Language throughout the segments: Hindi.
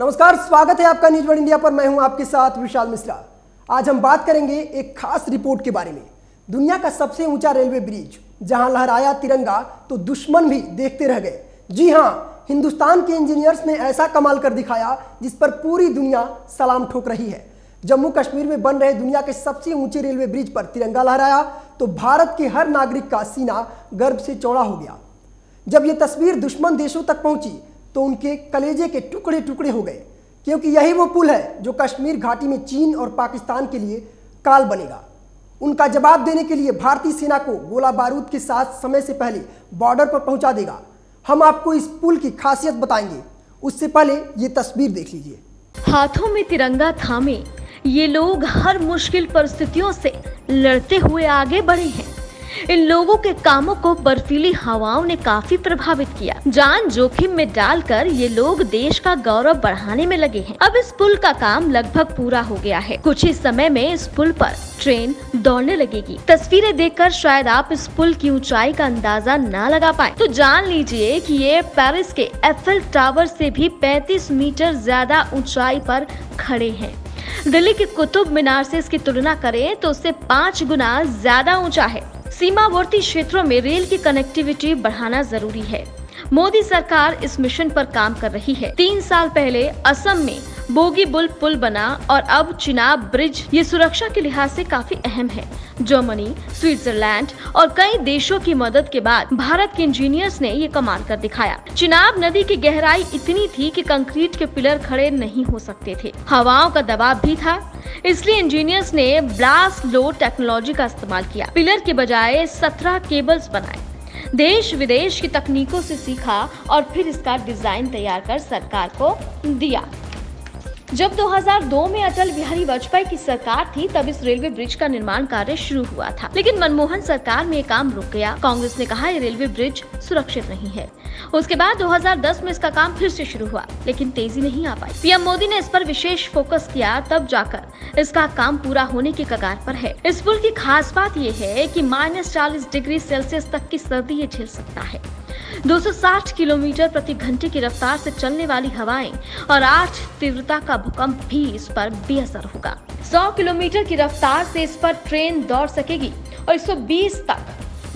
नमस्कार, स्वागत है आपका न्यूज वर्ल्ड इंडिया पर। मैं हूं आपके साथ विशाल मिश्रा। आज हम बात करेंगे एक खास रिपोर्ट के बारे में। दुनिया का सबसे ऊंचा रेलवे ब्रिज, जहां लहराया तिरंगा तो दुश्मन भी देखते रह गए। जी हां, हिंदुस्तान के इंजीनियर्स ने ऐसा कमाल कर दिखाया जिस पर पूरी दुनिया सलाम ठोक रही है। जम्मू कश्मीर में बन रहे दुनिया के सबसे ऊंचे रेलवे ब्रिज पर तिरंगा लहराया तो भारत के हर नागरिक का सीना गर्व से चौड़ा हो गया। जब ये तस्वीर दुश्मन देशों तक पहुंची तो उनके कलेजे के टुकड़े टुकड़े हो गए, क्योंकि यही वो पुल है जो कश्मीर घाटी में चीन और पाकिस्तान के लिए काल बनेगा। उनका जवाब देने के लिए भारतीय सेना को गोला बारूद के साथ समय से पहले बॉर्डर पर पहुंचा देगा। हम आपको इस पुल की खासियत बताएंगे, उससे पहले ये तस्वीर देख लीजिए। हाथों में तिरंगा थामे ये लोग हर मुश्किल परिस्थितियों से लड़ते हुए आगे बढ़े हैं। इन लोगों के कामों को बर्फीली हवाओं ने काफी प्रभावित किया। जान जोखिम में डालकर ये लोग देश का गौरव बढ़ाने में लगे हैं। अब इस पुल का काम लगभग पूरा हो गया है। कुछ ही समय में इस पुल पर ट्रेन दौड़ने लगेगी। तस्वीरें देखकर शायद आप इस पुल की ऊंचाई का अंदाजा ना लगा पाए, तो जान लीजिए कि ये पेरिस के एफिल टावर से भी 35 मीटर ज्यादा ऊंचाई पर खड़े हैं। दिल्ली के कुतुब मीनार से इसकी तुलना करें तो उससे 5 गुना ज्यादा ऊंचा है। सीमावर्ती क्षेत्रों में रेल की कनेक्टिविटी बढ़ाना जरूरी है। मोदी सरकार इस मिशन पर काम कर रही है। 3 साल पहले असम में बोगी बुल पुल बना और अब चेनाब ब्रिज। ये सुरक्षा के लिहाज से काफी अहम है। जर्मनी, स्विट्जरलैंड और कई देशों की मदद के बाद भारत के इंजीनियर्स ने ये कमाल कर दिखाया। चेनाब नदी की गहराई इतनी थी कि कंक्रीट के पिलर खड़े नहीं हो सकते थे। हवाओं का दबाव भी था, इसलिए इंजीनियर्स ने ब्लास्ट लो टेक्नोलॉजी का इस्तेमाल किया। पिलर के बजाय 17 केबल्स बनाए। देश विदेश की तकनीकों से सीखा और फिर इसका डिजाइन तैयार कर सरकार को दिया। जब 2002 में अटल बिहारी वाजपेयी की सरकार थी, तब इस रेलवे ब्रिज का निर्माण कार्य शुरू हुआ था, लेकिन मनमोहन सरकार में ये काम रुक गया। कांग्रेस ने कहा ये रेलवे ब्रिज सुरक्षित नहीं है। उसके बाद 2010 में इसका काम फिर से शुरू हुआ, लेकिन तेजी नहीं आ पाई। पीएम मोदी ने इस पर विशेष फोकस किया, तब जाकर इसका काम पूरा होने के कगार पर है। इस पुल की खास बात ये है कि -40 डिग्री सेल्सियस तक की सर्दी ये झेल सकता है। 260 किलोमीटर प्रति घंटे की रफ्तार से चलने वाली हवाएं और 8 तीव्रता का भूकंप भी इस पर बेअसर होगा। 100 किलोमीटर की रफ्तार से इस पर ट्रेन दौड़ सकेगी और 120 तक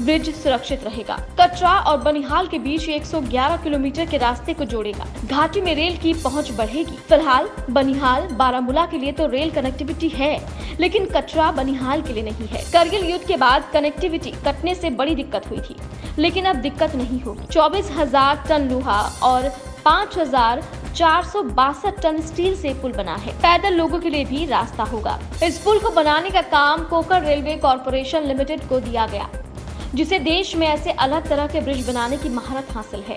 ब्रिज सुरक्षित रहेगा। कटरा और बनिहाल के बीच 111 किलोमीटर के रास्ते को जोड़ेगा। घाटी में रेल की पहुंच बढ़ेगी। फिलहाल बनिहाल बारामूला के लिए तो रेल कनेक्टिविटी है, लेकिन कटरा बनिहाल के लिए नहीं है। करगिल युद्ध के बाद कनेक्टिविटी कटने से बड़ी दिक्कत हुई थी, लेकिन अब दिक्कत नहीं होगी। 24,000 टन लोहा और 5,462 टन स्टील से पुल बना है। पैदल लोगों के लिए भी रास्ता होगा। इस पुल को बनाने का काम कोकर रेलवे कॉरपोरेशन लिमिटेड को दिया गया, जिसे देश में ऐसे अलग तरह के ब्रिज बनाने की महारत हासिल है।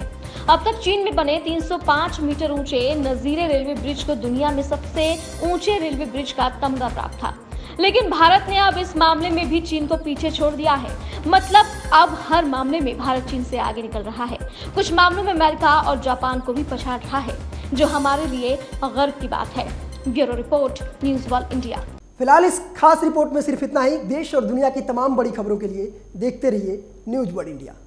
अब तक चीन में बने 305 मीटर ऊंचे नज़ीरे रेलवे ब्रिज को दुनिया में सबसे ऊंचे रेलवे ब्रिज का तमगा प्राप्त था, लेकिन भारत ने अब इस मामले में भी चीन को पीछे छोड़ दिया है। मतलब अब हर मामले में भारत चीन से आगे निकल रहा है। कुछ मामलों में अमेरिका और जापान को भी पछाड़ रहा है, जो हमारे लिए गर्व की बात है। Bureau report, news world India. फिलहाल इस खास रिपोर्ट में सिर्फ इतना ही। देश और दुनिया की तमाम बड़ी खबरों के लिए देखते रहिए न्यूज़ वर्ल्ड इंडिया।